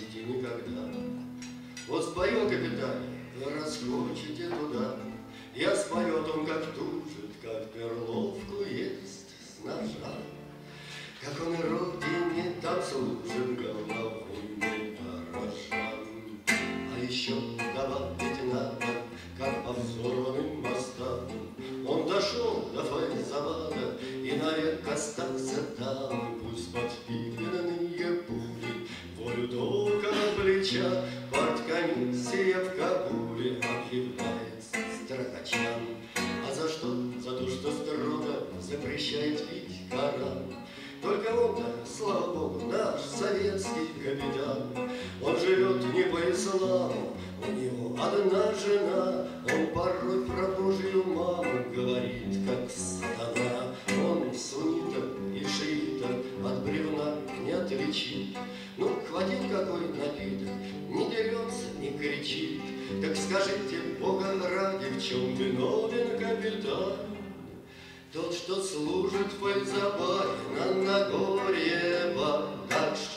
идти никогда. Вот споет капитане, раскручите туда. Я споет он, как тужит, как перловку ест с ножа. Как он и родине так служит, головой Бадахшан. А еще добавить надо, как по взорванным мостам. Он дошел до Файзабада и навек остался там. Пусть подпиленные пули волю долго на плеча, парткомиссия в Кабуле объявляется строгачам. А за что? За то, что строго запрещает пить Коран. Только он, слава Богу, наш советский капитан. Он живет не по исламу, у него одна жена. Он порой про Божью маму говорит, как сатана. Он суннитов и шиитов от бревна не отличит. Ну, хватит какой напиток, не дерется, не кричит. Так скажите, Бога ради, в чем виновен капитан? Тот, что служит в Файзабаде на Нагорье Бадахшан.